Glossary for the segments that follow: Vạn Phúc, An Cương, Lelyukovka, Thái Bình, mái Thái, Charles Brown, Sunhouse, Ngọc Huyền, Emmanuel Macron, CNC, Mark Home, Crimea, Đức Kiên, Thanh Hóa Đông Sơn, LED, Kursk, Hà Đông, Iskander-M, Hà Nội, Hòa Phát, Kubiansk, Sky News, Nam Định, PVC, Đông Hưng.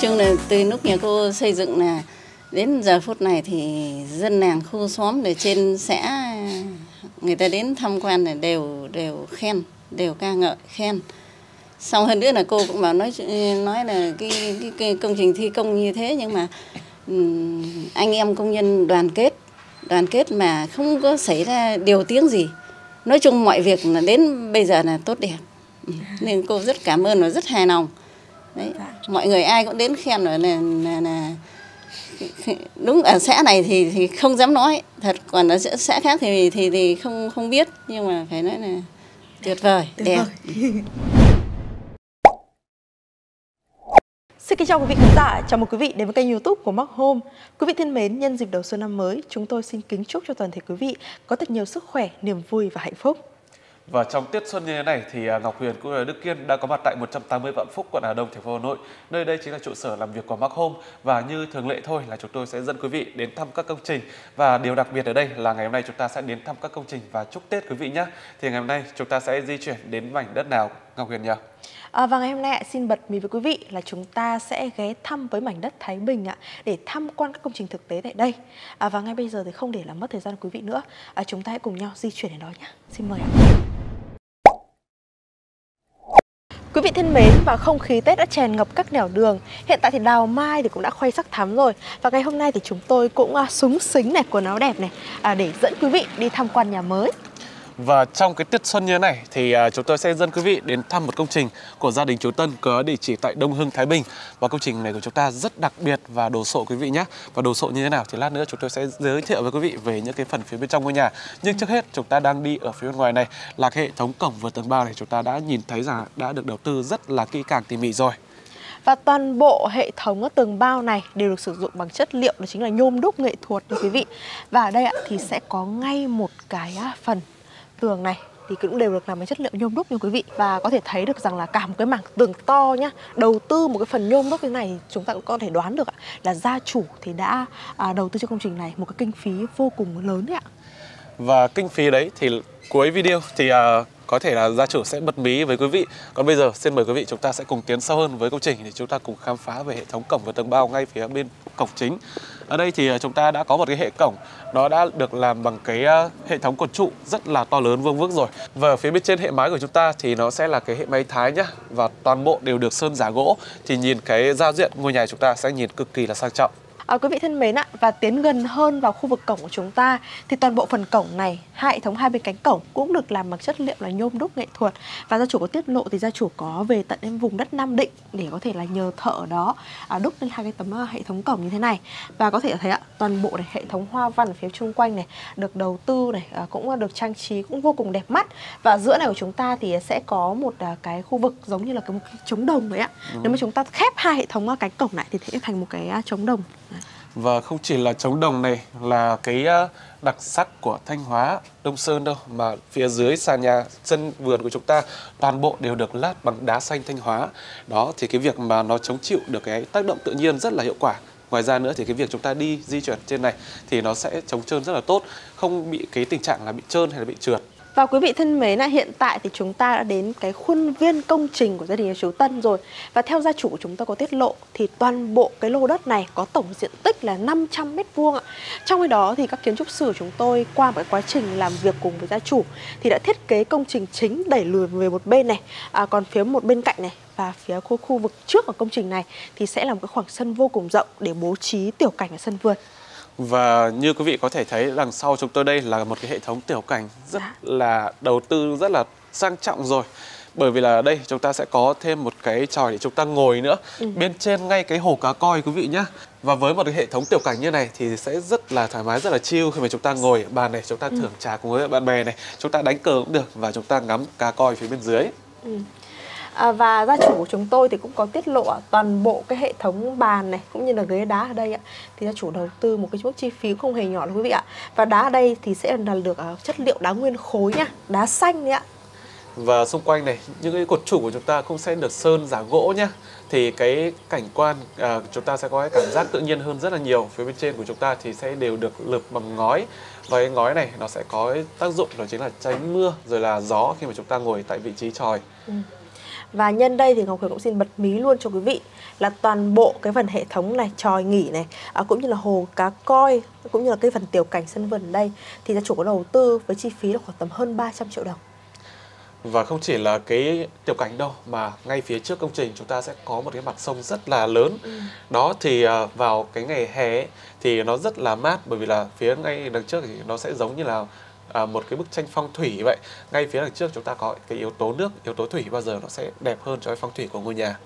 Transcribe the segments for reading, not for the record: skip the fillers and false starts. chung là từ lúc nhà cô xây dựng là đến giờ phút này thì dân làng khu xóm để trên xã người ta đến tham quan là đều khen, đều ca ngợi khen. Xong hơn nữa là cô cũng bảo nói là cái công trình thi công như thế nhưng mà anh em công nhân đoàn kết mà không có xảy ra điều tiếng gì. Nói chung mọi việc là đến bây giờ là tốt đẹp. Nên cô rất cảm ơn và rất hài lòng. Đấy, mọi người ai cũng đến khen rồi là đúng ở xã này thì không dám nói thật, còn ở xã khác thì không biết, nhưng mà phải nói là tuyệt vời, đẹp. Xin kính chào quý vị khán giả, chào mừng quý vị đến với kênh YouTube của Mark Home. Quý vị thân mến, nhân dịp đầu xuân năm mới, chúng tôi xin kính chúc cho toàn thể quý vị có thật nhiều sức khỏe, niềm vui và hạnh phúc. Và trong tiết xuân như thế này thì Ngọc Huyền cũng là Đức Kiên đã có mặt tại 180 Vạn Phúc, quận Hà Đông, thành phố Hà Nội. Nơi đây chính là trụ sở làm việc của Mark Home, và như thường lệ thôi là chúng tôi sẽ dẫn quý vị đến thăm các công trình. Và điều đặc biệt ở đây là ngày hôm nay chúng ta sẽ đến thăm các công trình và chúc Tết quý vị nhé. Thì ngày hôm nay chúng ta sẽ di chuyển đến mảnh đất nào, Ngọc Huyền nhỉ? Và ngày hôm nay xin bật mí với quý vị là chúng ta sẽ ghé thăm với mảnh đất Thái Bình để tham quan các công trình thực tế tại đây. Và ngay bây giờ thì không để làm mất thời gian quý vị nữa, chúng ta hãy cùng nhau di chuyển đến đó nhé. Xin mời ạ. Quý vị thân mến, và không khí Tết đã tràn ngập các nẻo đường. Hiện tại thì đào mai thì cũng đã khoe sắc thắm rồi. Và ngày hôm nay thì chúng tôi cũng súng xính này, quần áo đẹp này để dẫn quý vị đi tham quan nhà mới. Và trong cái tiết xuân như thế này thì chúng tôi sẽ dẫn quý vị đến thăm một công trình của gia đình chú Tân có địa chỉ tại Đông Hưng, Thái Bình. Và công trình này của chúng ta rất đặc biệt và đồ sộ quý vị nhé. Và đồ sộ như thế nào thì lát nữa chúng tôi sẽ giới thiệu với quý vị về những cái phần phía bên trong ngôi nhà. Nhưng trước hết chúng ta đang đi ở phía bên ngoài này là cái hệ thống cổng vượt tầng 3 này, chúng ta đã nhìn thấy rằng đã được đầu tư rất là kỹ càng tỉ mỉ rồi. Và toàn bộ hệ thống tường bao này đều được sử dụng bằng chất liệu đó chính là nhôm đúc nghệ thuật quý vị. Và ở đây thì sẽ có ngay một cái phần tường này thì cũng đều được làm bằng chất liệu nhôm đúc như quý vị. Và có thể thấy được rằng là cả một cái mảng tường to nhá, đầu tư một cái phần nhôm đúc như thế này, chúng ta cũng có thể đoán được là gia chủ thì đã đầu tư cho công trình này một cái kinh phí vô cùng lớn đấy ạ. Và kinh phí đấy thì cuối video thì có thể là gia chủ sẽ bật mí với quý vị. Còn bây giờ xin mời quý vị chúng ta sẽ cùng tiến sâu hơn với công trình để chúng ta cùng khám phá về hệ thống cổng và tầng bao ngay phía bên cổng chính. Ở đây thì chúng ta đã có một cái hệ cổng, nó đã được làm bằng cái hệ thống cột trụ rất là to lớn vuông vức rồi. Và ở phía bên trên hệ mái của chúng ta thì nó sẽ là cái hệ mái Thái nhá, và toàn bộ đều được sơn giả gỗ. Thì nhìn cái giao diện ngôi nhà chúng ta sẽ nhìn cực kỳ là sang trọng. Quý vị thân mến và tiến gần hơn vào khu vực cổng của chúng ta thì toàn bộ phần cổng này, hệ thống hai bên cánh cổng cũng được làm bằng chất liệu là nhôm đúc nghệ thuật. Và gia chủ có tiết lộ thì gia chủ có về tận đến vùng đất Nam Định để có thể là nhờ thợ ở đó đúc lên hai cái tấm hệ thống cổng như thế này. Và có thể thấy toàn bộ này, hệ thống hoa văn ở phía chung quanh này được đầu tư này, cũng được trang trí cũng vô cùng đẹp mắt. Và giữa này của chúng ta thì sẽ có một cái khu vực giống như là một cái trống đồng đấy ạ. Nếu mà chúng ta khép hai hệ thống cánh cổng lại thì sẽ thành một cái trống đồng. Và không chỉ là trống đồng này là cái đặc sắc của Thanh Hóa Đông Sơn đâu, mà phía dưới sàn nhà sân vườn của chúng ta toàn bộ đều được lát bằng đá xanh Thanh Hóa. Đó thì cái việc mà nó chống chịu được cái tác động tự nhiên rất là hiệu quả. Ngoài ra nữa thì cái việc chúng ta đi di chuyển trên này thì nó sẽ chống trơn rất là tốt, không bị cái tình trạng là bị trơn hay là bị trượt. Và quý vị thân mến, hiện tại thì chúng ta đã đến cái khuôn viên công trình của gia đình nhà chú Tân rồi. Và theo gia chủ của chúng ta có tiết lộ thì toàn bộ cái lô đất này có tổng diện tích là 500 m². Trong khi đó thì các kiến trúc sư của chúng tôi qua một quá trình làm việc cùng với gia chủ thì đã thiết kế công trình chính đẩy lùi về một bên này, còn phía một bên cạnh này và phía khu vực trước của công trình này thì sẽ là một cái khoảng sân vô cùng rộng để bố trí tiểu cảnh ở sân vườn. Và như quý vị có thể thấy đằng sau chúng tôi đây là một cái hệ thống tiểu cảnh rất là đầu tư rất là sang trọng rồi. Bởi vì là ở đây chúng ta sẽ có thêm một cái chòi để chúng ta ngồi nữa. Bên trên ngay cái hồ cá coi quý vị nhé. Và với một cái hệ thống tiểu cảnh như này thì sẽ rất là thoải mái, rất là chill khi mà chúng ta ngồi ở bàn này, chúng ta thưởng trà cùng với bạn bè này, chúng ta đánh cờ cũng được và chúng ta ngắm cá coi phía bên dưới. Và gia chủ của chúng tôi thì cũng có tiết lộ toàn bộ cái hệ thống bàn này cũng như là ghế đá ở đây thì gia chủ đầu tư một cái mức chi phí không hề nhỏ đâu quý vị ạ. Và đá ở đây thì sẽ là được chất liệu đá nguyên khối nhá, đá xanh đấy ạ. Và xung quanh này những cái cột trụ của chúng ta cũng sẽ được sơn giả gỗ nhá. Thì cái cảnh quan chúng ta sẽ có cái cảm giác tự nhiên hơn rất là nhiều. Phía bên trên của chúng ta thì sẽ đều được lợp bằng ngói. Và cái ngói này nó sẽ có tác dụng đó chính là tránh mưa rồi là gió khi mà chúng ta ngồi tại vị trí chòi. Và nhân đây thì Ngọc Huyền cũng xin bật mí luôn cho quý vị là toàn bộ cái phần hệ thống này, tròi nghỉ này, cũng như là hồ cá coi, cũng như là cái phần tiểu cảnh sân vườn ở đây thì gia chủ có đầu tư với chi phí là khoảng tầm hơn 300 triệu đồng. Và không chỉ là cái tiểu cảnh đâu, mà ngay phía trước công trình chúng ta sẽ có một cái mặt sông rất là lớn. Đó thì vào cái ngày hè ấy, thì nó rất là mát, bởi vì là phía ngay đằng trước thì nó sẽ giống như là một cái bức tranh phong thủy vậy. Ngay phía đằng trước chúng ta có cái yếu tố nước, yếu tố thủy, bao giờ nó sẽ đẹp hơn cho cái phong thủy của ngôi nhà.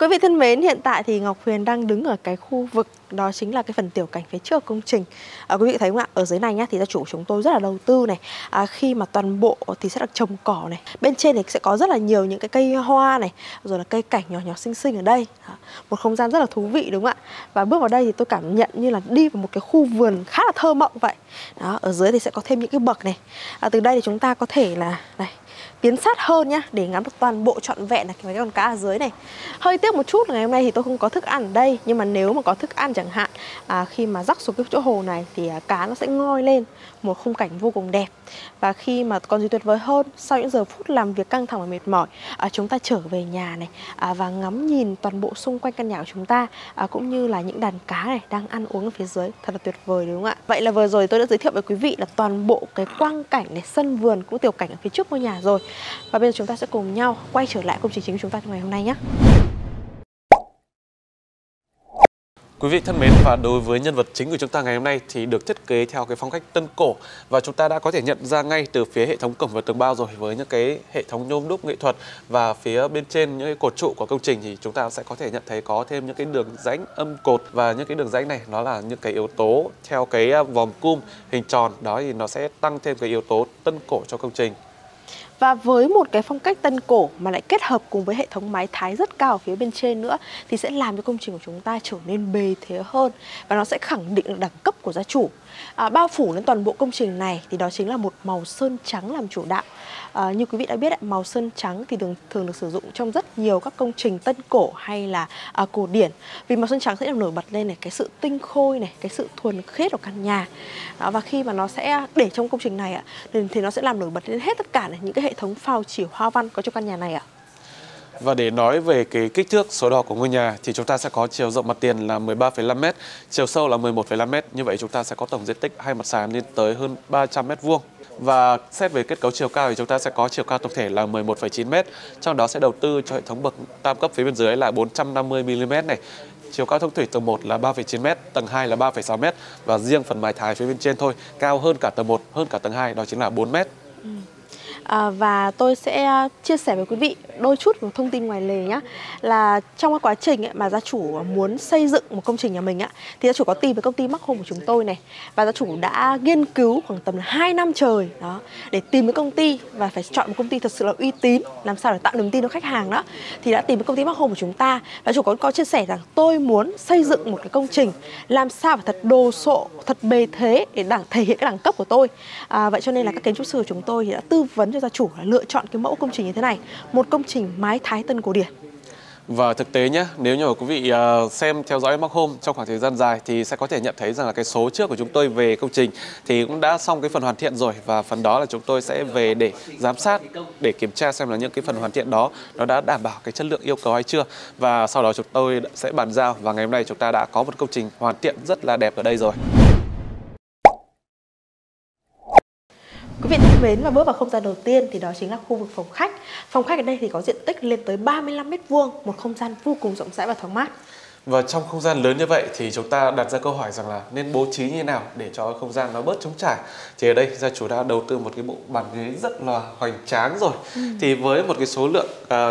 Quý vị thân mến, hiện tại thì Ngọc Huyền đang đứng ở cái khu vực đó chính là cái phần tiểu cảnh phía trước công trình. Quý vị thấy không ạ? Ở dưới này nhá, thì gia chủ chúng tôi rất là đầu tư này. Khi mà toàn bộ thì sẽ được trồng cỏ này. Bên trên thì sẽ có rất là nhiều những cái cây hoa này, rồi là cây cảnh nhỏ nhỏ xinh xinh ở đây. Một không gian rất là thú vị đúng không ạ? Và bước vào đây thì tôi cảm nhận như là đi vào một cái khu vườn khá là thơ mộng vậy. Đó, ở dưới thì sẽ có thêm những cái bậc này. Từ đây thì chúng ta có thể là này, tiến sát hơn nhá, để ngắm được toàn bộ trọn vẹn là cái con cá ở dưới này. Hơi tiếc một chút là ngày hôm nay thì tôi không có thức ăn ở đây, nhưng mà nếu mà có thức ăn chẳng hạn, khi mà rắc xuống cái chỗ hồ này thì cá nó sẽ ngoi lên, một khung cảnh vô cùng đẹp. Và khi mà còn gì tuyệt vời hơn, sau những giờ phút làm việc căng thẳng và mệt mỏi, chúng ta trở về nhà này, và ngắm nhìn toàn bộ xung quanh căn nhà của chúng ta, cũng như là những đàn cá này đang ăn uống ở phía dưới, thật là tuyệt vời đúng không ạ? Vậy là vừa rồi tôi đã giới thiệu với quý vị là toàn bộ cái quang cảnh này, sân vườn cũng tiểu cảnh ở phía trước ngôi nhà rồi. Và bây giờ chúng ta sẽ cùng nhau quay trở lại công trình chính của chúng ta trong ngày hôm nay nhé. Quý vị thân mến, và đối với nhân vật chính của chúng ta ngày hôm nay thì được thiết kế theo cái phong cách tân cổ, và chúng ta đã có thể nhận ra ngay từ phía hệ thống cổng và tường bao rồi, với những cái hệ thống nhôm đúc nghệ thuật, và phía bên trên những cái cột trụ của công trình thì chúng ta sẽ có thể nhận thấy có thêm những cái đường rãnh âm cột, và những cái đường rãnh này nó là những cái yếu tố theo cái vòm cung hình tròn đó, thì nó sẽ tăng thêm cái yếu tố tân cổ cho công trình. Và với một cái phong cách tân cổ mà lại kết hợp cùng với hệ thống mái thái rất cao ở phía bên trên nữa, thì sẽ làm cho công trình của chúng ta trở nên bề thế hơn, và nó sẽ khẳng định được đẳng cấp của gia chủ. Bao phủ đến toàn bộ công trình này thì đó chính là một màu sơn trắng làm chủ đạo. Như quý vị đã biết, màu sơn trắng thì thường được sử dụng trong rất nhiều các công trình tân cổ hay là cổ điển, vì màu sơn trắng sẽ làm nổi bật lên này cái sự tinh khôi này, cái sự thuần khiết của căn nhà. Đó, và khi mà nó sẽ để trong công trình này thì nó sẽ làm nổi bật lên hết tất cả này, những cái hệ thống phao chỉ hoa văn có trong căn nhà này ạ. Và để nói về cái kích thước số đo của ngôi nhà thì chúng ta sẽ có chiều rộng mặt tiền là 13,5m, chiều sâu là 11,5m. Như vậy chúng ta sẽ có tổng diện tích hai mặt sàn lên tới hơn 300m². Và xét về kết cấu chiều cao thì chúng ta sẽ có chiều cao tổng thể là 11,9m, trong đó sẽ đầu tư cho hệ thống bậc tam cấp phía bên dưới là 450mm này. Chiều cao thông thủy tầng 1 là 3,9m, tầng 2 là 3,6m, và riêng phần mái thái phía bên trên thôi cao hơn cả tầng 1, hơn cả tầng 2, đó chính là 4m. Và tôi sẽ chia sẻ với quý vị đôi chút một thông tin ngoài lề nhé, là trong cái quá trình mà gia chủ muốn xây dựng một công trình nhà mình thì gia chủ có tìm với công ty Mark Home của chúng tôi này, và gia chủ đã nghiên cứu khoảng tầm 2 năm trời đó để tìm với công ty, và phải chọn một công ty thật sự là uy tín, làm sao để tạo niềm tin cho khách hàng đó. Thì đã tìm với công ty Mark Home của chúng ta, và chủ có chia sẻ rằng tôi muốn xây dựng một cái công trình làm sao phải thật đồ sộ, thật bề thế để thể hiện cái đẳng cấp của tôi. Vậy cho nên là các kiến trúc sư của chúng tôi thì đã tư vấn cho gia chủ là lựa chọn cái mẫu công trình như thế này, một công trình mái thái tân cổ điển. Và thực tế nhé, nếu như quý vị xem theo dõi Mark Home trong khoảng thời gian dài thì sẽ có thể nhận thấy rằng là cái số trước của chúng tôi về công trình thì cũng đã xong cái phần hoàn thiện rồi, và phần đó là chúng tôi sẽ về để giám sát, để kiểm tra xem là những cái phần hoàn thiện đó nó đã đảm bảo cái chất lượng yêu cầu hay chưa, và sau đó chúng tôi sẽ bàn giao. Và ngày hôm nay chúng ta đã có một công trình hoàn thiện rất là đẹp ở đây rồi. Quý vị thân mến, và bước vào không gian đầu tiên thì đó chính là khu vực phòng khách. Phòng khách ở đây thì có diện tích lên tới 35m², một không gian vô cùng rộng rãi và thoáng mát. Và trong không gian lớn như vậy thì chúng ta đặt ra câu hỏi rằng là nên bố trí như nào để cho không gian nó bớt trống trải. Thì ở đây gia chủ đã đầu tư một cái bộ bàn ghế rất là hoành tráng rồi. Thì với một cái số lượng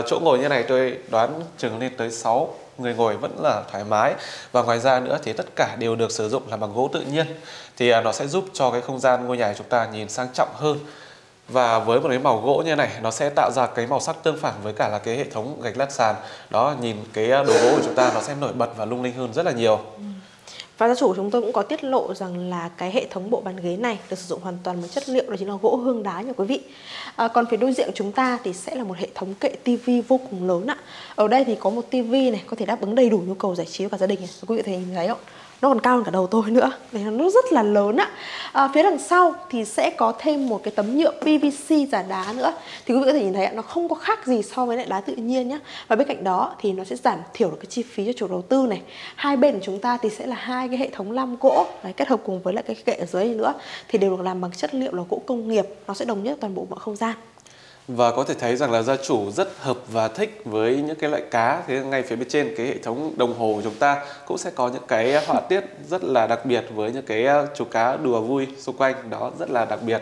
chỗ ngồi như này, tôi đoán chừng lên tới 6 người ngồi vẫn là thoải mái. Và ngoài ra nữa thì tất cả đều được sử dụng là bằng gỗ tự nhiên, thì nó sẽ giúp cho cái không gian ngôi nhà của chúng ta nhìn sang trọng hơn. Và với một cái màu gỗ như này, nó sẽ tạo ra cái màu sắc tương phản với cả là cái hệ thống gạch lát sàn. Đó, nhìn cái đồ gỗ của chúng ta nó sẽ nổi bật và lung linh hơn rất là nhiều. Và gia chủ chúng tôi cũng có tiết lộ rằng là cái hệ thống bộ bàn ghế này được sử dụng hoàn toàn một chất liệu đó chính là gỗ hương đá nha quý vị. Còn phía đối diện chúng ta thì sẽ là một hệ thống kệ tivi vô cùng lớn ạ. Ở đây thì có một tivi này có thể đáp ứng đầy đủ nhu cầu giải trí của cả gia đình này. Quý vị thấy không? nó còn cao hơn cả đầu tôi nữa, vì nó rất là lớn ạ. Phía đằng sau thì sẽ có thêm một cái tấm nhựa PVC giả đá nữa. Thì quý vị có thể nhìn thấy ạ, nó không có khác gì so với lại đá tự nhiên nhé. Và bên cạnh đó thì nó sẽ giảm thiểu được cái chi phí cho chủ đầu tư này. Hai bên của chúng ta thì sẽ là hai cái hệ thống lam gỗ đấy, kết hợp cùng với lại cái kệ ở dưới nữa, thì đều được làm bằng chất liệu là gỗ công nghiệp, nó sẽ đồng nhất toàn bộ mọi không gian. Và có thể thấy rằng là gia chủ rất hợp và thích với những cái loại cá. Thế ngay phía bên trên cái hệ thống đồng hồ của chúng ta cũng sẽ có những cái họa tiết rất là đặc biệt với những cái chú cá đùa vui xung quanh, đó rất là đặc biệt.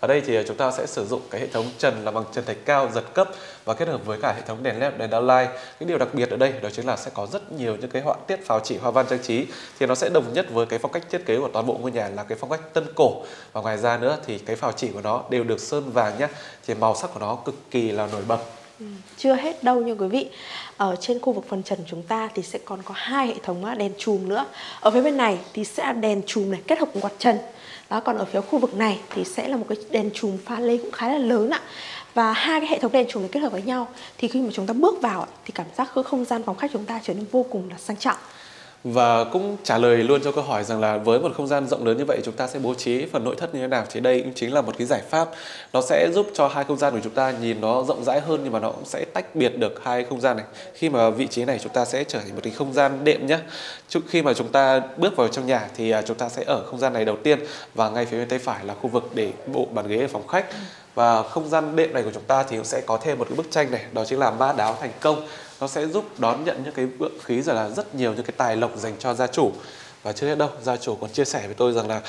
Ở đây thì chúng ta sẽ sử dụng cái hệ thống trần là bằng trần thạch cao giật cấp và kết hợp với cả hệ thống đèn led, đèn downlight. Cái điều đặc biệt ở đây đó chính là sẽ có rất nhiều những cái họa tiết phào chỉ, hoa văn trang trí, thì nó sẽ đồng nhất với cái phong cách thiết kế của toàn bộ ngôi nhà là cái phong cách tân cổ. Và ngoài ra nữa thì cái phào chỉ của nó đều được sơn vàng nhé, thì màu sắc của nó cực kỳ là nổi bật. Chưa hết đâu nha quý vị. Ở trên khu vực phần trần chúng ta thì sẽ còn có hai hệ thống đèn chùm nữa. Ở phía bên này thì sẽ là đèn chùm này kết hợp cùng quạt trần. Đó, còn ở phía khu vực này thì sẽ là một cái đèn chùm pha lê cũng khá là lớn ạ. Và hai cái hệ thống đèn chùm này kết hợp với nhau thì khi mà chúng ta bước vào thì cảm giác không gian phòng khách chúng ta trở nên vô cùng là sang trọng. Và cũng trả lời luôn cho câu hỏi rằng là với một không gian rộng lớn như vậy chúng ta sẽ bố trí phần nội thất như thế nào, thì đây cũng chính là một cái giải pháp. Nó sẽ giúp cho hai không gian của chúng ta nhìn nó rộng rãi hơn, nhưng mà nó cũng sẽ tách biệt được hai không gian này. Khi mà vị trí này chúng ta sẽ trở thành một cái không gian đệm nhé. Trước khi mà chúng ta bước vào trong nhà thì chúng ta sẽ ở không gian này đầu tiên, và ngay phía bên tay phải là khu vực để bộ bàn ghế ở phòng khách. Và không gian đệm này của chúng ta thì cũng sẽ có thêm một cái bức tranh này, đó chính là mã đáo thành công. Nó sẽ giúp đón nhận những cái vượng khí rồi là rất nhiều những cái tài lộc dành cho gia chủ. Và chưa hết đâu, gia chủ còn chia sẻ với tôi rằng là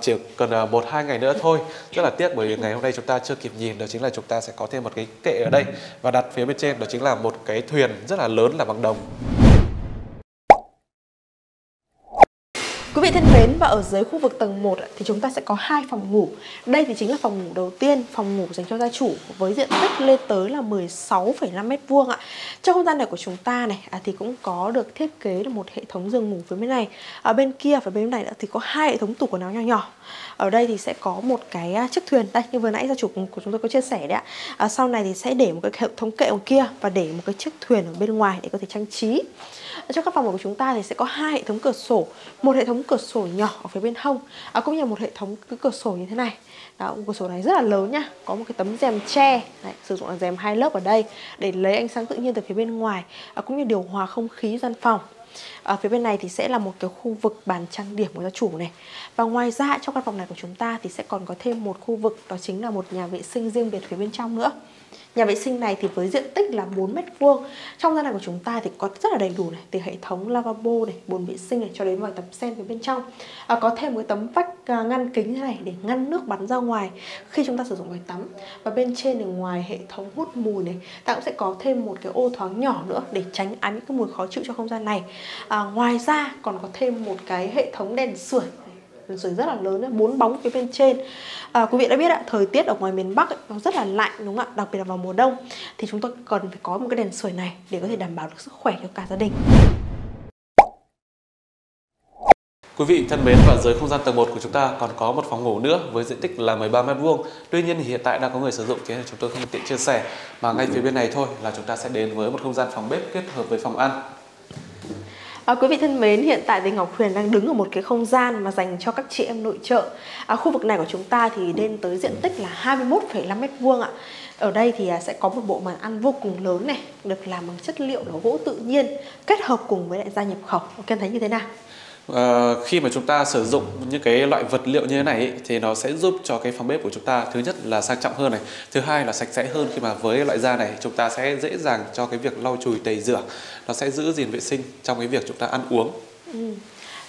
chỉ cần 1-2 ngày nữa thôi. Rất là tiếc bởi vì ngày hôm nay chúng ta chưa kịp nhìn, đó chính là chúng ta sẽ có thêm một cái kệ ở đây. Và đặt phía bên trên đó chính là một cái thuyền rất là lớn là bằng đồng. Quý vị thân mến, và ở dưới khu vực tầng 1 thì chúng ta sẽ có hai phòng ngủ. Đây thì chính là phòng ngủ đầu tiên, phòng ngủ dành cho gia chủ với diện tích lên tới là 16,5 m². Trong không gian này của chúng ta này thì cũng có được thiết kế được một hệ thống giường ngủ phía bên này. Ở bên kia và bên này nữa thì có hai hệ thống tủ quần áo nhỏ nhỏ. Ở đây thì sẽ có một cái chiếc thuyền đây như vừa nãy gia chủ của chúng tôi có chia sẻ đấy ạ. Sau này thì sẽ để một cái hệ thống kệ ở kia và để một cái chiếc thuyền ở bên ngoài để có thể trang trí. Trong các phòng của chúng ta thì sẽ có hai hệ thống cửa sổ, một hệ thống cửa sổ nhỏ ở phía bên hông, cũng như một hệ thống cửa sổ như thế này. Đó, cửa sổ này rất là lớn nha, có một cái tấm rèm tre đấy, sử dụng là rèm 2 lớp ở đây để lấy ánh sáng tự nhiên từ phía bên ngoài, cũng như điều hòa không khí gian phòng. Ở phía bên này thì sẽ là một cái khu vực bàn trang điểm của gia chủ này. Và ngoài ra trong căn phòng này của chúng ta thì sẽ còn có thêm một khu vực, đó chính là một nhà vệ sinh riêng biệt phía bên trong nữa. Nhà vệ sinh này thì với diện tích là 4 m². Trong gian này của chúng ta thì có rất là đầy đủ này, từ hệ thống lavabo này, bồn vệ sinh này cho đến vòi tắm sen phía bên trong. Có thêm một cái tấm vách ngăn kính thế này để ngăn nước bắn ra ngoài khi chúng ta sử dụng vòi tắm. Và bên trên này, ngoài hệ thống hút mùi này, ta cũng sẽ có thêm một cái ô thoáng nhỏ nữa để tránh ánh những cái mùi khó chịu cho không gian này. Ngoài ra còn có thêm một cái hệ thống đèn sưởi. Rồi rất là lớn, 4 bóng phía bên trên. Quý vị đã biết ạ, thời tiết ở ngoài miền Bắc ấy, nó rất là lạnh đúng không ạ, đặc biệt là vào mùa đông, thì chúng tôi cần phải có một cái đèn sưởi này để có thể đảm bảo được sức khỏe cho cả gia đình. Quý vị thân mến, và dưới không gian tầng 1 của chúng ta còn có một phòng ngủ nữa với diện tích là 13 m². Tuy nhiên hiện tại đang có người sử dụng, thế nên chúng tôi không tiện chia sẻ. Mà ngay phía bên này thôi là chúng ta sẽ đến với một không gian phòng bếp kết hợp với phòng ăn. Quý vị thân mến, hiện tại thì Ngọc Huyền đang đứng ở một cái không gian mà dành cho các chị em nội trợ. Khu vực này của chúng ta thì lên tới diện tích là 21,5 m². Ở đây thì sẽ có một bộ bàn ăn vô cùng lớn này, được làm bằng chất liệu là gỗ tự nhiên, kết hợp cùng với lại gia nhập khẩu. Em thấy như thế nào? Khi mà chúng ta sử dụng những cái loại vật liệu như thế này thì nó sẽ giúp cho cái phòng bếp của chúng ta, thứ nhất là sang trọng hơn này, thứ hai là sạch sẽ hơn, khi mà với loại da này chúng ta sẽ dễ dàng cho cái việc lau chùi tẩy rửa, nó sẽ giữ gìn vệ sinh trong cái việc chúng ta ăn uống.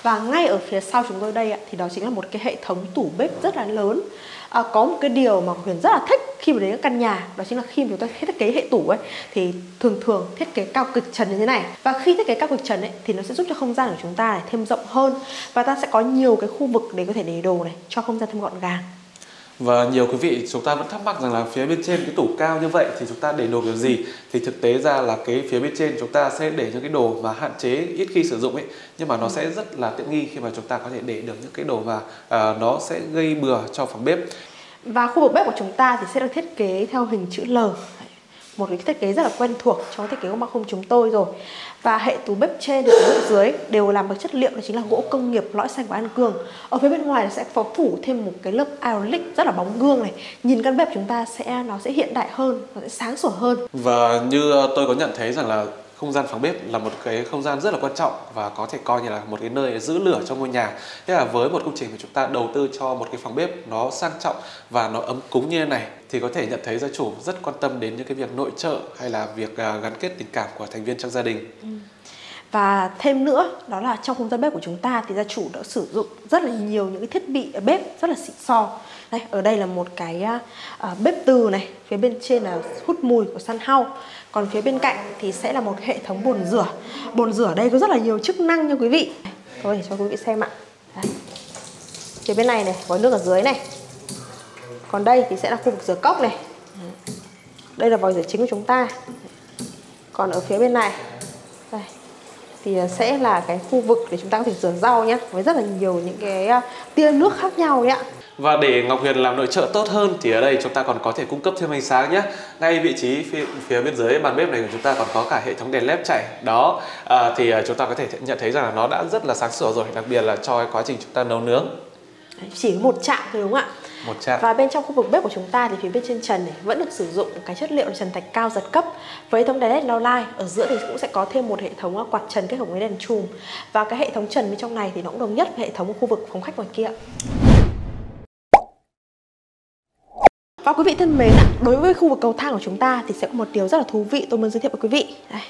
Và ngay ở phía sau chúng tôi đây thì đó chính là một cái hệ thống tủ bếp rất là lớn. Có một cái điều mà Huyền rất là thích khi mà đến các căn nhà, đó chính là khi mà chúng ta thiết kế hệ tủ ấy thì thường thiết kế cao cực trần như thế này. Và khi thiết kế cao cực trần ấy thì nó sẽ giúp cho không gian của chúng ta này thêm rộng hơn, và ta sẽ có nhiều cái khu vực để có thể để đồ này cho không gian thêm gọn gàng. Và nhiều quý vị chúng ta vẫn thắc mắc rằng là phía bên trên cái tủ cao như vậy thì chúng ta để đồ kiểu gì, thì thực tế ra là cái phía bên trên chúng ta sẽ để những cái đồ mà hạn chế ít khi sử dụng ấy, nhưng mà nó sẽ rất là tiện nghi khi mà chúng ta có thể để được những cái đồ mà nó sẽ gây bừa cho phòng bếp. Và khu vực bếp của chúng ta thì sẽ được thiết kế theo hình chữ L. một cái thiết kế rất là quen thuộc trong thiết kế của Mark Home chúng tôi rồi. Và hệ tủ bếp trên và tủ bếp dưới đều làm bằng chất liệu đó chính là gỗ công nghiệp lõi xanh của An Cương. Ở phía bên ngoài sẽ có phủ thêm một cái lớp acrylic rất là bóng gương này. Nhìn căn bếp chúng ta sẽ nó sẽ hiện đại hơn, nó sẽ sáng sủa hơn. Và như tôi có nhận thấy rằng là không gian phòng bếp là một cái không gian rất là quan trọng và có thể coi như là một cái nơi giữ lửa trong ngôi nhà. Thế là với một công trình mà chúng ta đầu tư cho một cái phòng bếp nó sang trọng và nó ấm cúng như thế này thì có thể nhận thấy gia chủ rất quan tâm đến những cái việc nội trợ hay là việc gắn kết tình cảm của thành viên trong gia đình. Và thêm nữa đó là trong không gian bếp của chúng ta thì gia chủ đã sử dụng rất là nhiều những cái thiết bị bếp rất là xịn sò. Đây, ở đây là một cái bếp từ này, phía bên trên là hút mùi của Sunhouse, còn phía bên cạnh thì sẽ là một hệ thống bồn rửa. Bồn rửa ở đây có rất là nhiều chức năng nha quý vị. Thôi để cho quý vị xem ạ. Đấy. Phía bên này này, vòi nước ở dưới này. Còn đây thì sẽ là khu vực rửa cốc này. Đây là vòi rửa chính của chúng ta. Còn ở phía bên này đây thì sẽ là cái khu vực để chúng ta có thể rửa rau nhé, với rất là nhiều những cái tia nước khác nhau nhé. Và để Ngọc Huyền làm nội trợ tốt hơn thì ở đây chúng ta còn có thể cung cấp thêm ánh sáng nhé. Ngay vị trí phía bên dưới bàn bếp này của chúng ta còn có cả hệ thống đèn led chạy. Đó thì chúng ta có thể nhận thấy rằng là nó đã rất là sáng sủa rồi, đặc biệt là cho quá trình chúng ta nấu nướng. Chỉ có một chạm thôi đúng không ạ? Một chạm. Và bên trong khu vực bếp của chúng ta thì phía bên trên trần này vẫn được sử dụng cái chất liệu trần thạch cao giật cấp với hệ thống đèn led lao lai. Ở giữa thì cũng sẽ có thêm một hệ thống quạt trần kết hợp với đèn chùm. Và cái hệ thống trần bên trong này thì nó cũng đồng nhất với hệ thống khu vực phòng khách ngoài kia. Và quý vị thân mến, đối với khu vực cầu thang của chúng ta thì sẽ có một điều rất là thú vị tôi muốn giới thiệu với quý vị. Đây.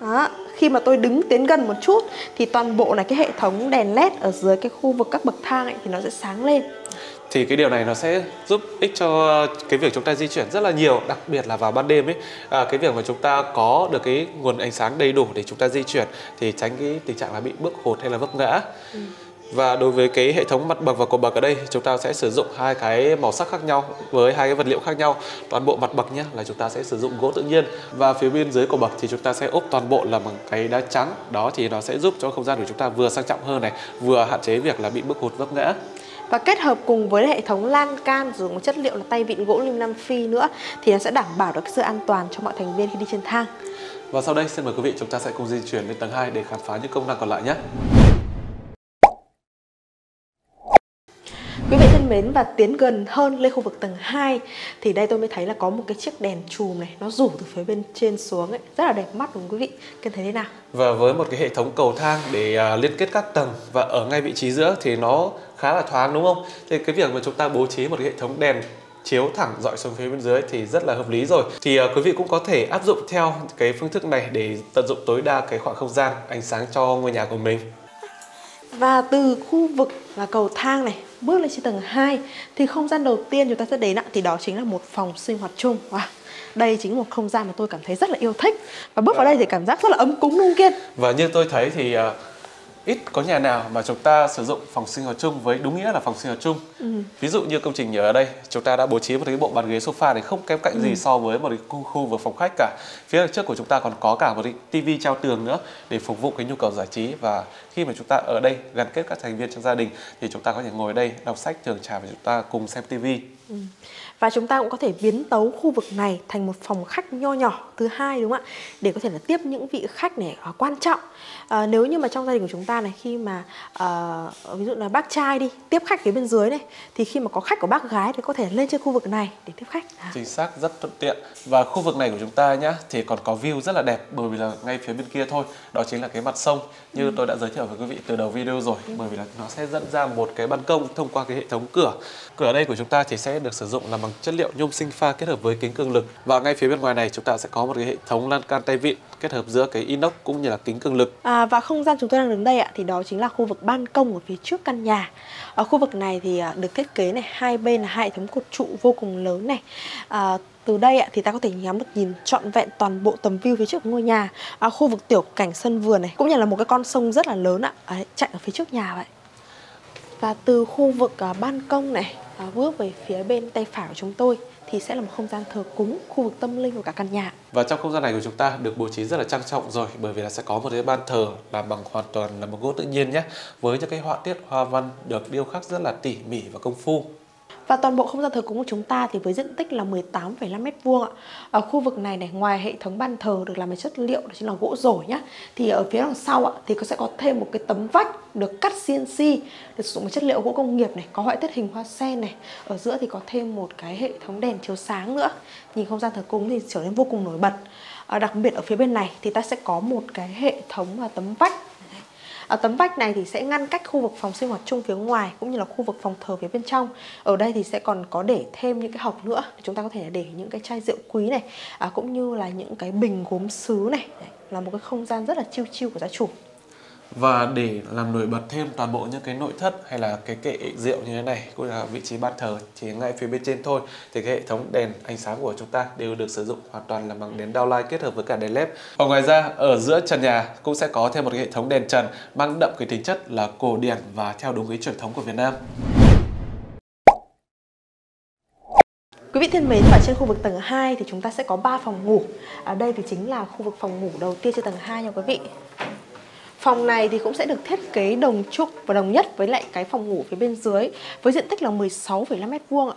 Đó. Khi mà tôi đứng tiến gần một chút thì toàn bộ là cái hệ thống đèn led ở dưới cái khu vực các bậc thang ấy, thì nó sẽ sáng lên. Thì cái điều này nó sẽ giúp ích cho cái việc chúng ta di chuyển rất là nhiều, đặc biệt là vào ban đêm ấy. Cái việc mà chúng ta có được cái nguồn ánh sáng đầy đủ để chúng ta di chuyển thì tránh cái tình trạng là bị bước hụt hay là vấp ngã. Và đối với cái hệ thống mặt bậc và cột bậc ở đây, chúng ta sẽ sử dụng hai cái màu sắc khác nhau với hai cái vật liệu khác nhau. Toàn bộ mặt bậc nhé là chúng ta sẽ sử dụng gỗ tự nhiên, và phía bên dưới cột bậc thì chúng ta sẽ ốp toàn bộ là bằng cái đá trắng. Đó thì nó sẽ giúp cho không gian của chúng ta vừa sang trọng hơn này, vừa hạn chế việc là bị bước hụt vấp ngã. Và kết hợp cùng với hệ thống lan can dùng chất liệu là tay vịn gỗ lim Nam Phi nữa thì nó sẽ đảm bảo được sự an toàn cho mọi thành viên khi đi trên thang. Và sau đây xin mời quý vị chúng ta sẽ cùng di chuyển lên tầng 2 để khám phá những công năng còn lại nhé. Quý vị thân mến, và tiến gần hơn lên khu vực tầng 2 thì đây tôi mới thấy là có một cái chiếc đèn chùm này, nó rủ từ phía bên trên xuống ấy, rất là đẹp mắt đúng không quý vị? Cần thấy thế nào? Và với một cái hệ thống cầu thang để liên kết các tầng và ở ngay vị trí giữa thì nó khá là thoáng đúng không? Thì cái việc mà chúng ta bố trí một cái hệ thống đèn chiếu thẳng dọi xuống phía bên dưới thì rất là hợp lý rồi. Thì quý vị cũng có thể áp dụng theo cái phương thức này để tận dụng tối đa cái khoảng không gian ánh sáng cho ngôi nhà của mình. Và từ khu vực là cầu thang này bước lên trên tầng 2 thì không gian đầu tiên chúng ta sẽ đến thì đó chính là một phòng sinh hoạt chung. Wow. Đây chính là một không gian mà tôi cảm thấy rất là yêu thích, và bước vào đây thì cảm giác rất là ấm cúng luôn Kiên. Và như tôi thấy thì ít có nhà nào mà chúng ta sử dụng phòng sinh hoạt chung với đúng nghĩa là phòng sinh hoạt chung. Ví dụ như công trình ở đây chúng ta đã bố trí một cái bộ bàn ghế sofa này không kém cạnh gì so với một cái khu vực phòng khách cả. Phía trước của chúng ta còn có cả một cái tivi treo tường nữa để phục vụ cái nhu cầu giải trí. Và khi mà chúng ta ở đây gắn kết các thành viên trong gia đình thì chúng ta có thể ngồi đây đọc sách, thưởng trà và chúng ta cùng xem tivi. Và chúng ta cũng có thể biến tấu khu vực này thành một phòng khách nho nhỏ thứ hai đúng không ạ? Để có thể là tiếp những vị khách này quan trọng. Nếu như mà trong gia đình của chúng ta này, khi mà ví dụ là bác trai đi tiếp khách phía bên dưới này, thì khi mà có khách của bác gái thì có thể lên trên khu vực này để tiếp khách. Chính xác, rất thuận tiện. Và khu vực này của chúng ta nhá thì còn có view rất là đẹp, bởi vì là ngay phía bên kia thôi đó chính là cái mặt sông như tôi đã giới thiệu với quý vị từ đầu video rồi. Bởi vì là nó sẽ dẫn ra một cái ban công thông qua cái hệ thống cửa. Cửa ở đây của chúng ta thì sẽ được sử dụng làm bằng chất liệu nhôm sinh pha kết hợp với kính cường lực. Và ngay phía bên ngoài này chúng ta sẽ có một cái hệ thống lan can tay vịn kết hợp giữa cái inox cũng như là kính cường lực. Và không gian chúng tôi đang đứng đây thì đó chính là khu vực ban công ở phía trước căn nhà. Ở khu vực này thì được thiết kế này, hai bên là hai hệ thống cột trụ vô cùng lớn này. Từ đây thì ta có thể ngắm được nhìn trọn vẹn toàn bộ tầm view phía trước của ngôi nhà. Khu vực tiểu cảnh sân vườn này cũng như là một cái con sông rất là lớn chạy ở phía trước nhà vậy. Và từ khu vực ban công này bước về phía bên tay phải của chúng tôi thì sẽ là một không gian thờ cúng, khu vực tâm linh của cả căn nhà. Và trong không gian này của chúng ta được bố trí rất là trang trọng rồi, bởi vì là sẽ có một cái ban thờ làm bằng hoàn toàn là một gỗ tự nhiên nhé, với những cái họa tiết hoa văn được điêu khắc rất là tỉ mỉ và công phu. Và toàn bộ không gian thờ cúng của chúng ta thì với diện tích là 18,5 m². Ở khu vực này này, ngoài hệ thống ban thờ được làm bằng chất liệu đó chính là gỗ rổi nhá, thì ở phía đằng sau thì có sẽ có thêm một cái tấm vách được cắt CNC, được sử dụng chất liệu gỗ công nghiệp này, có họa tiết hình hoa sen này. Ở giữa thì có thêm một cái hệ thống đèn chiếu sáng nữa. Nhìn không gian thờ cúng thì trở nên vô cùng nổi bật. Đặc biệt ở phía bên này thì ta sẽ có một cái hệ thống và tấm vách. Ở tấm vách này thì sẽ ngăn cách khu vực phòng sinh hoạt chung phía ngoài cũng như là khu vực phòng thờ phía bên trong. Ở đây thì sẽ còn có để thêm những cái hộc nữa, chúng ta có thể để những cái chai rượu quý này, cũng như là những cái bình gốm sứ này. Là một cái không gian rất là chill chill của gia chủ. Và để làm nổi bật thêm toàn bộ những cái nội thất hay là cái kệ rượu như thế này cũng là vị trí ban thờ thì ngay phía bên trên thôi, thì cái hệ thống đèn ánh sáng của chúng ta đều được sử dụng hoàn toàn là bằng đèn downlight kết hợp với cả đèn led. Và ngoài ra ở giữa trần nhà cũng sẽ có thêm một cái hệ thống đèn trần mang đậm cái tính chất là cổ điển và theo đúng cái truyền thống của Việt Nam. Quý vị thân mến, và trên khu vực tầng 2 thì chúng ta sẽ có 3 phòng ngủ. Ở đây thì chính là khu vực phòng ngủ đầu tiên trên tầng 2 nha quý vị. Phòng này thì cũng sẽ được thiết kế đồng trúc và đồng nhất với lại cái phòng ngủ phía bên dưới với diện tích là 16,5 m².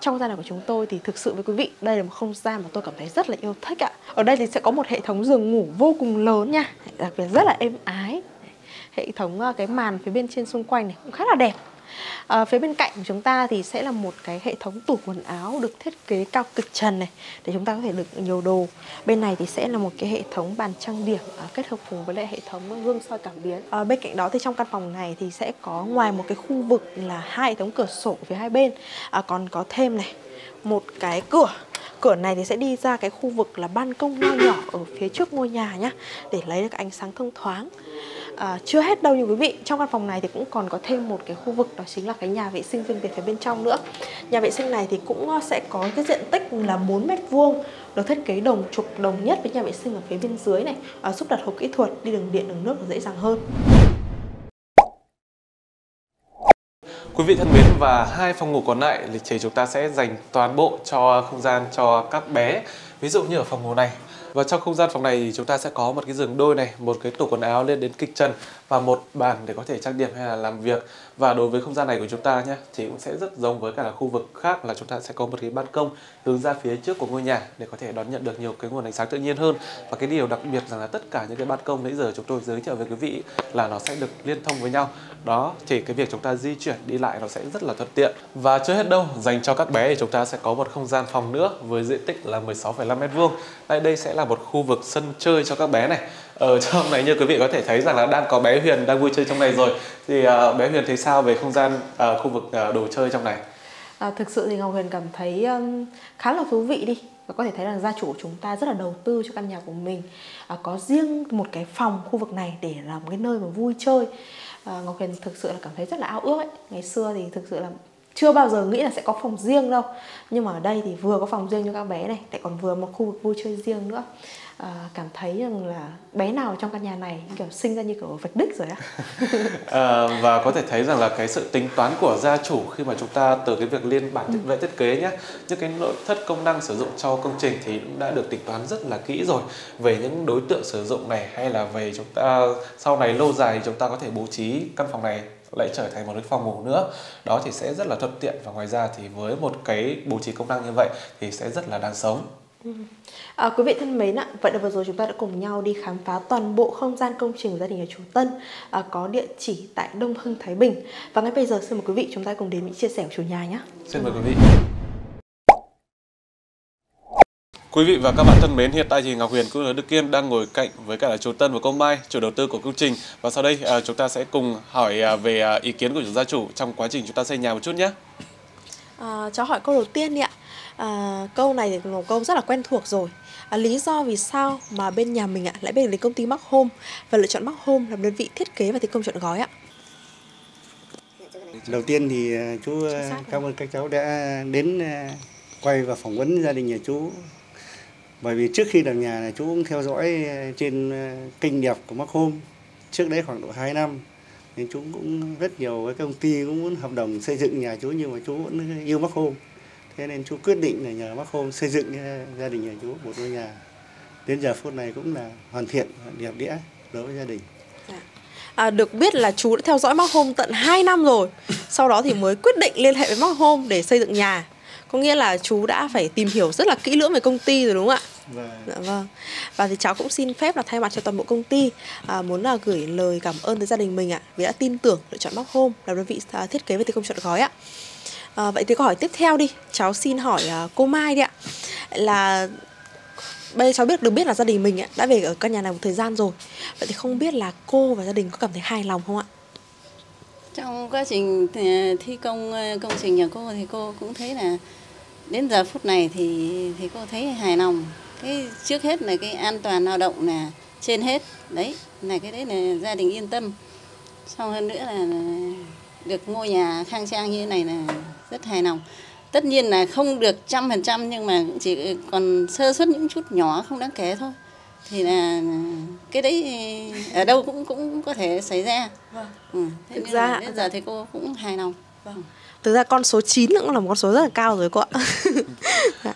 Trong không gian này của chúng tôi thì thực sự với quý vị, đây là một không gian mà tôi cảm thấy rất là yêu thích ạ. Ở đây thì sẽ có một hệ thống giường ngủ vô cùng lớn nha, đặc biệt rất là êm ái. Hệ thống cái màn phía bên trên xung quanh này cũng khá là đẹp. Phía bên cạnh của chúng ta thì sẽ là một cái hệ thống tủ quần áo được thiết kế cao kịch trần này, để chúng ta có thể đựng nhiều đồ. Bên này thì sẽ là một cái hệ thống bàn trang điểm kết hợp cùng với lại hệ thống gương soi cảm biến. Bên cạnh đó thì trong căn phòng này thì sẽ có ngoài một cái khu vực là 2 hệ thống cửa sổ phía hai bên, còn có thêm này một cái cửa. Cửa này thì sẽ đi ra cái khu vực là ban công nho nhỏ ở phía trước ngôi nhà nhá, để lấy được ánh sáng thông thoáng. Chưa hết đâu như quý vị, trong căn phòng này thì cũng còn có thêm một cái khu vực đó chính là cái nhà vệ sinh riêng biệt phía bên trong nữa. Nhà vệ sinh này thì cũng sẽ có cái diện tích là 4 m², được thiết kế đồng trục đồng nhất với nhà vệ sinh ở phía bên dưới này, giúp đặt hộp kỹ thuật, đi đường điện đường nước dễ dàng hơn. Quý vị thân mến, và 2 phòng ngủ còn lại thì chúng ta sẽ dành toàn bộ cho không gian cho các bé. Ví dụ như ở phòng ngủ này, và trong không gian phòng này thì chúng ta sẽ có một cái giường đôi này, một cái tủ quần áo lên đến kitchen và một bàn để có thể trang điểm hay là làm việc. Và đối với không gian này của chúng ta nhé, thì cũng sẽ rất giống với cả là khu vực khác, là chúng ta sẽ có một cái ban công hướng ra phía trước của ngôi nhà để có thể đón nhận được nhiều cái nguồn ánh sáng tự nhiên hơn. Và cái điều đặc biệt rằng là tất cả những cái ban công nãy giờ chúng tôi giới thiệu với quý vị là nó sẽ được liên thông với nhau. Đó thì cái việc chúng ta di chuyển đi lại nó sẽ rất là thuận tiện. Và chưa hết đâu, dành cho các bé thì chúng ta sẽ có một không gian phòng nữa với diện tích là 16,5 m². Đây sẽ là một khu vực sân chơi cho các bé này. Ở trong này như quý vị có thể thấy rằng là đang có bé Huyền đang vui chơi trong này rồi. Thì bé Huyền thấy sao về không gian khu vực đồ chơi trong này? Thực sự thì Ngọc Huyền cảm thấy khá là thú vị đi. Và có thể thấy là gia chủ của chúng ta rất là đầu tư cho căn nhà của mình. Có riêng một cái phòng khu vực này để làm cái nơi mà vui chơi. Ngọc Huyền thực sự là cảm thấy rất là ao ước ấy. Ngày xưa thì thực sự là chưa bao giờ nghĩ là sẽ có phòng riêng đâu. Nhưng mà ở đây thì vừa có phòng riêng cho các bé này, lại còn vừa một khu vực vui chơi riêng nữa. Cảm thấy rằng là bé nào trong căn nhà này kiểu sinh ra như kiểu vật đích rồi á. Và có thể thấy rằng là cái sự tính toán của gia chủ khi mà chúng ta từ cái việc liên bản vệ thiết kế nhé, những cái nội thất công năng sử dụng cho công trình thì cũng đã được tính toán rất là kỹ rồi, về những đối tượng sử dụng này, hay là về chúng ta sau này lâu dài chúng ta có thể bố trí căn phòng này lại trở thành một cái phòng ngủ nữa. Đó thì sẽ rất là thuận tiện, và ngoài ra thì với một cái bố trí công năng như vậy thì sẽ rất là đáng sống. Quý vị thân mến ạ, vậy là vừa rồi chúng ta đã cùng nhau đi khám phá toàn bộ không gian công trình của gia đình nhà chú Tân, có địa chỉ tại Đông Hưng, Thái Bình. Và ngay bây giờ xin mời quý vị chúng ta cùng đến những chia sẻ của chủ nhà nhé. Xin mời quý vị. Quý vị và các bạn thân mến, hiện tại thì Ngọc Huyền cũng là Đức Kiên đang ngồi cạnh với cả là chú Tân và cô Mai, chủ đầu tư của công trình. Và sau đây chúng ta sẽ cùng hỏi về ý kiến của gia chủ trong quá trình chúng ta xây nhà một chút nhé. Cháu hỏi câu đầu tiên đi ạ. Câu này thì một câu rất là quen thuộc rồi. Lý do vì sao mà bên nhà mình lại biết đến công ty Mark Home và lựa chọn Mark Home làm đơn vị thiết kế và thi công trọn gói ạ? Đầu tiên thì chú cảm ơn các cháu đã đến quay và phỏng vấn gia đình nhà chú. Bởi vì trước khi làm nhà này chú cũng theo dõi trên kênh đẹp của Mark Home trước đấy khoảng độ 2 năm, nên chú cũng rất nhiều cái công ty cũng muốn hợp đồng xây dựng nhà chú, nhưng mà chú vẫn yêu Mark Home. Thế nên chú quyết định là nhờ Mark Home xây dựng gia đình nhà chú một ngôi nhà đến giờ phút này cũng là hoàn thiện, đẹp đẽ đối với gia đình. Được biết là chú đã theo dõi Mark Home tận 2 năm rồi. Sau đó thì mới quyết định liên hệ với Mark Home để xây dựng nhà. Có nghĩa là chú đã phải tìm hiểu rất là kỹ lưỡng về công ty rồi đúng không ạ? Dạ vâng. Và thì cháu cũng xin phép là thay mặt cho toàn bộ công ty muốn là gửi lời cảm ơn tới gia đình mình ạ, vì đã tin tưởng lựa chọn Mark Home là đơn vị thiết kế về thi công trọn gói ạ. Vậy thì câu hỏi tiếp theo đi, cháu xin hỏi cô Mai đi ạ. Là bây cháu được biết là gia đình mình đã về ở căn nhà này một thời gian rồi. Vậy thì không biết là cô và gia đình có cảm thấy hài lòng không ạ? Trong quá trình thi công công trình nhà cô thì cô cũng thấy là đến giờ phút này thì cô thấy hài lòng. Cái trước hết là cái an toàn lao động là trên hết. Đấy, là cái đấy là gia đình yên tâm. Sau hơn nữa là được ngôi nhà khang trang như thế này là rất hài lòng. Tất nhiên là không được 100%, nhưng mà chỉ còn sơ suất những chút nhỏ không đáng kể thôi. Thì là cái đấy ở đâu cũng có thể xảy ra. Vâng. Ừ. Thực ra bây giờ thì cô cũng hài lòng. Vâng. Thực ra con số 9 cũng là một con số rất là cao rồi cô ạ.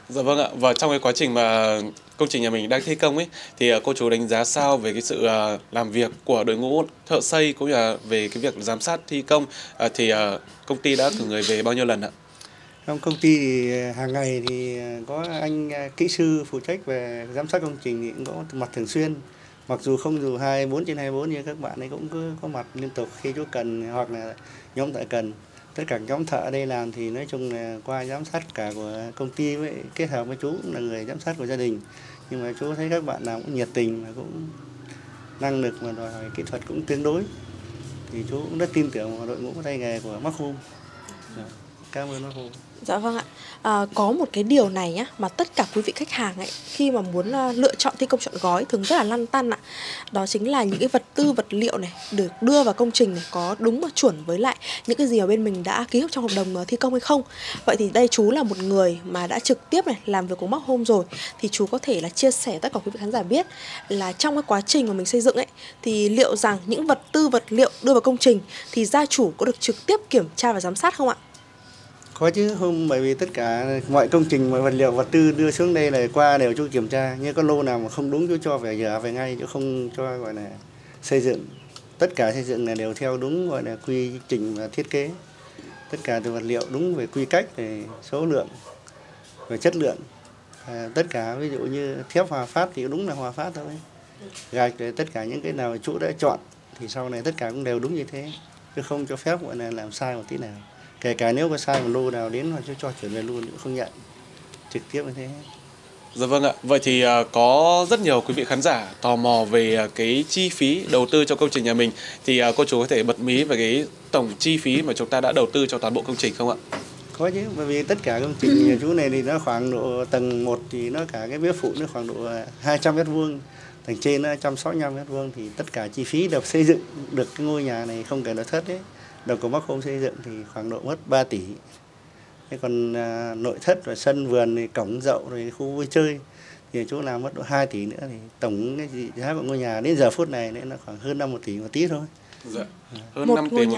Dạ vâng ạ. Và trong cái quá trình mà công trình nhà mình đang thi công ấy, thì cô chú đánh giá sao về cái sự làm việc của đội ngũ thợ xây cũng như là về cái việc giám sát thi công, thì công ty đã cử người về bao nhiêu lần ạ? Trong công ty thì hàng ngày thì có anh kỹ sư phụ trách về giám sát công trình thì cũng có mặt thường xuyên. Mặc dù không dù 24/24 nhưng các bạn ấy cũng cứ có mặt liên tục khi chú cần hoặc là nhóm thợ cần. Tất cả nhóm thợ ở đây làm thì nói chung là qua giám sát cả của công ty với kết hợp với chú cũng là người giám sát của gia đình. Nhưng mà chú thấy các bạn nào cũng nhiệt tình và cũng năng lực và đòi hỏi kỹ thuật cũng tương đối. Thì chú cũng rất tin tưởng vào đội ngũ tay nghề của Mark Home. Cảm ơn Mark Home. Dạ vâng ạ. Có một cái điều này nhá, mà tất cả quý vị khách hàng ấy, khi mà muốn lựa chọn thi công trọn gói thường rất là lăn tăn ạ. Đó chính là những cái vật tư vật liệu này được đưa vào công trình này có đúng và chuẩn với lại những cái gì ở bên mình đã ký trong hợp đồng thi công hay không. Vậy thì đây chú là một người mà đã trực tiếp này làm việc của Mark Home rồi, thì chú có thể là chia sẻ tất cả quý vị khán giả biết là trong cái quá trình mà mình xây dựng ấy, thì liệu rằng những vật tư vật liệu đưa vào công trình thì gia chủ có được trực tiếp kiểm tra và giám sát không ạ? Có chứ, hôm bởi vì tất cả mọi công trình, mọi vật liệu, vật tư đưa xuống đây là qua đều chú kiểm tra. Nhưng có lô nào mà không đúng chú cho phải sửa về ngay, chứ không cho gọi là xây dựng. Tất cả xây dựng là đều theo đúng gọi là quy trình và thiết kế. Tất cả từ vật liệu đúng về quy cách, về số lượng, về chất lượng. Tất cả ví dụ như thép Hòa Phát thì đúng là Hòa Phát thôi. Gạch tất cả những cái nào chú đã chọn thì sau này tất cả cũng đều đúng như thế. Chứ không cho phép gọi là làm sai một tí nào. Kể cả nếu có sai một lô nào đến mà cho chuyển về luôn cũng không nhận, trực tiếp như thế. Dạ vâng ạ. Vậy thì có rất nhiều quý vị khán giả tò mò về cái chi phí đầu tư cho công trình nhà mình. Thì cô chú có thể bật mí về cái tổng chi phí mà chúng ta đã đầu tư cho toàn bộ công trình không ạ? Có chứ, bởi vì tất cả công trình nhà chú này thì nó khoảng độ tầng 1 thì nó cả cái bếp phụ nó khoảng độ 200 m², tầng trên nó 165 m², thì tất cả chi phí được xây dựng được cái ngôi nhà này không kể nội thất đấy. Đầu của Mark Home xây dựng thì khoảng độ mất 3 tỷ. Thế còn nội thất và sân vườn thì cổng dậu rồi khu vui chơi thì chỗ nào mất độ 2 tỷ nữa, thì tổng cái giá của ngôi nhà đến giờ phút này nó khoảng hơn 1 tỷ một tí thôi. Dạ. Hơn 1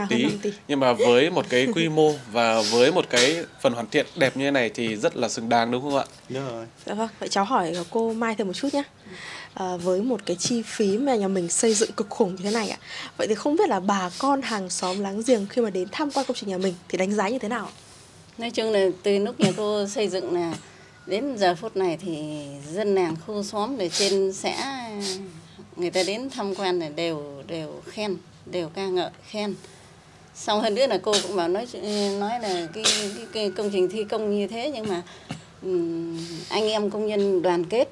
tỷ. Nhưng mà với một cái quy mô và với một cái phần hoàn thiện đẹp như thế này thì rất là xứng đáng đúng không ạ? Đúng rồi. Dạ vâng. Vậy cháu hỏi cô Mai thêm một chút nhé. Với một cái chi phí mà nhà mình xây dựng cực khủng như thế này ạ, vậy thì không biết là bà con hàng xóm láng giềng khi mà đến tham quan công trình nhà mình thì đánh giá như thế nào? Nói chung là từ lúc nhà cô xây dựng là đến giờ phút này thì dân làng khu xóm để trên xã người ta đến tham quan là đều khen, đều ca ngợi khen. Xong hơn nữa là cô cũng bảo nói là cái công trình thi công như thế, nhưng mà anh em công nhân đoàn kết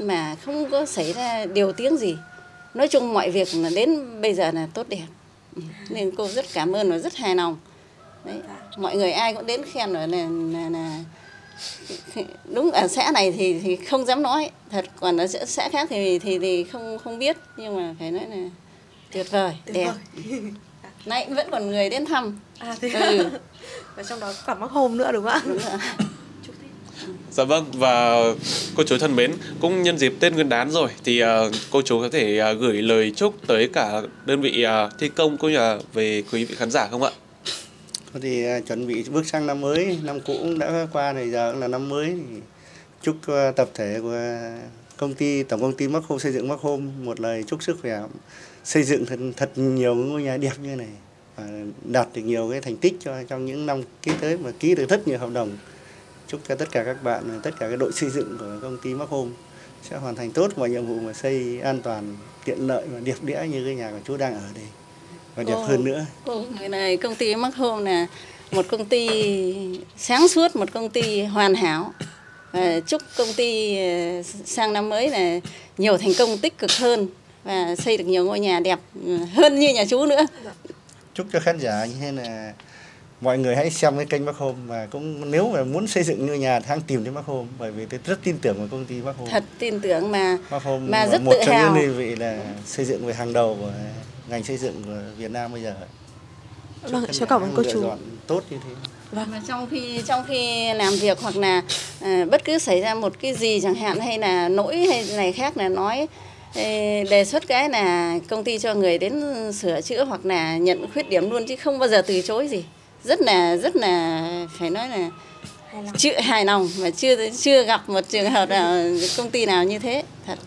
mà không có xảy ra điều tiếng gì. Nói chung mọi việc là đến bây giờ là tốt đẹp. Nên cô rất cảm ơn và rất hài lòng. Đấy, mọi người ai cũng đến khen rồi là đúng. Ở xã này thì không dám nói thật, còn ở xã khác thì không biết, nhưng mà phải nói là tuyệt vời, đẹp. Nãy vẫn còn người đến thăm. Và trong đó cả Mark Home nữa đúng không ạ? Đúng rồi. Dạ vâng, và cô chú thân mến, cũng nhân dịp Tết Nguyên đán rồi thì cô chú có thể gửi lời chúc tới cả đơn vị thi công cũng như là về quý vị khán giả không ạ? Thì chuẩn bị bước sang năm mới, năm cũ cũng đã qua rồi, giờ cũng là năm mới. Chúc tập thể của công ty, tổng công ty Mark Home xây dựng Mark Home một lời chúc sức khỏe, xây dựng thật nhiều ngôi nhà đẹp như này. và đạt được nhiều cái thành tích trong những năm kế tới mà ký được rất nhiều hợp đồng. Chúc cho tất cả các bạn, tất cả các đội xây dựng của công ty Mark Home sẽ hoàn thành tốt mọi nhiệm vụ mà xây an toàn, tiện lợi và đẹp đẽ như cái nhà của chú đang ở đây. Và đẹp hơn nữa. Người này công ty Mark Home là một công ty sáng suốt, một công ty hoàn hảo. Chúc công ty sang năm mới là nhiều thành công tích cực hơn và xây được nhiều ngôi nhà đẹp hơn như nhà chú nữa. Chúc cho khán giả như thế là mọi người hãy xem cái kênh Mark Home và cũng nếu mà muốn xây dựng ngôi nhà thì hãy tìm đến Mark Home, bởi vì tôi rất tin tưởng vào công ty Mark Home. Thật tin tưởng mà Mark Home mà rất một tự trong hào. Những đơn vị là xây dựng về hàng đầu của ngành xây dựng của Việt Nam bây giờ. Vâng, cảm ơn cô chú. Tốt như thế. Vâng, mà trong khi làm việc hoặc là bất cứ xảy ra một cái gì chẳng hạn, hay là lỗi hay này khác là nói đề xuất cái là công ty cho người đến sửa chữa hoặc là nhận khuyết điểm luôn chứ không bao giờ từ chối gì. Rất là phải nói là hài lòng mà chưa gặp một trường hợp nào công ty nào như thế thật.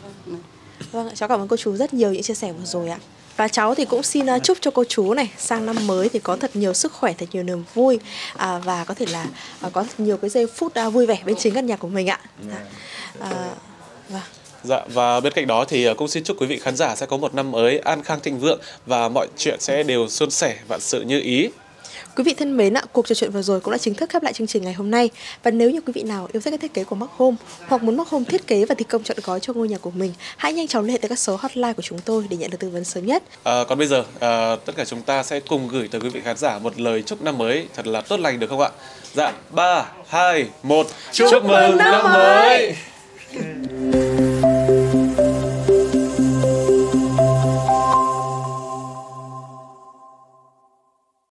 Vâng, cháu cảm ơn cô chú rất nhiều những chia sẻ vừa rồi ạ. Và cháu thì cũng xin chúc cho cô chú này sang năm mới thì có thật nhiều sức khỏe, thật nhiều niềm vui và có thể là có nhiều cái giây phút vui vẻ bên chính căn nhà của mình ạ. Vâng. Dạ, và bên cạnh đó thì cũng xin chúc quý vị khán giả sẽ có một năm mới an khang thịnh vượng và mọi chuyện sẽ đều suôn sẻ, vạn sự như ý. Quý vị thân mến ạ, cuộc trò chuyện vừa rồi cũng đã chính thức khép lại chương trình ngày hôm nay. Và nếu như quý vị nào yêu thích các thiết kế của Mark Home hoặc muốn Mark Home thiết kế và thi công trọn gói cho ngôi nhà của mình, hãy nhanh chóng liên hệ tới các số hotline của chúng tôi để nhận được tư vấn sớm nhất. Còn bây giờ tất cả chúng ta sẽ cùng gửi tới quý vị khán giả một lời chúc năm mới thật là tốt lành được không ạ? Dạ, 3, 2, 1. Chúc mừng năm mới!